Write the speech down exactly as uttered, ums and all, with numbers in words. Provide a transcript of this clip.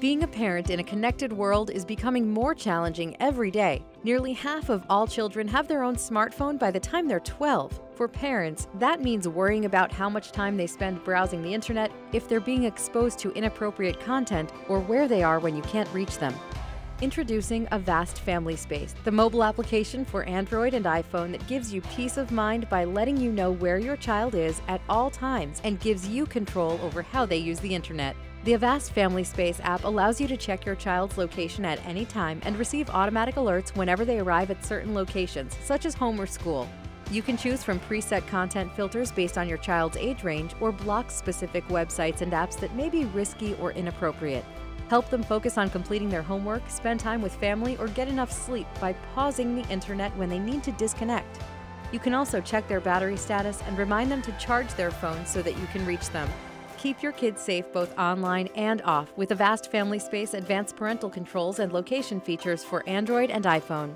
Being a parent in a connected world is becoming more challenging every day. Nearly half of all children have their own smartphone by the time they're twelve. For parents, that means worrying about how much time they spend browsing the internet, if they're being exposed to inappropriate content, or where they are when you can't reach them. Introducing Avast Family Space, the mobile application for Android and iPhone that gives you peace of mind by letting you know where your child is at all times and gives you control over how they use the internet. The Avast Family Space app allows you to check your child's location at any time and receive automatic alerts whenever they arrive at certain locations, such as home or school. You can choose from preset content filters based on your child's age range or block specific websites and apps that may be risky or inappropriate. Help them focus on completing their homework, spend time with family, or get enough sleep by pausing the internet when they need to disconnect. You can also check their battery status and remind them to charge their phone so that you can reach them. Keep your kids safe both online and off with Avast Family Space advanced parental controls and location features for Android and iPhone.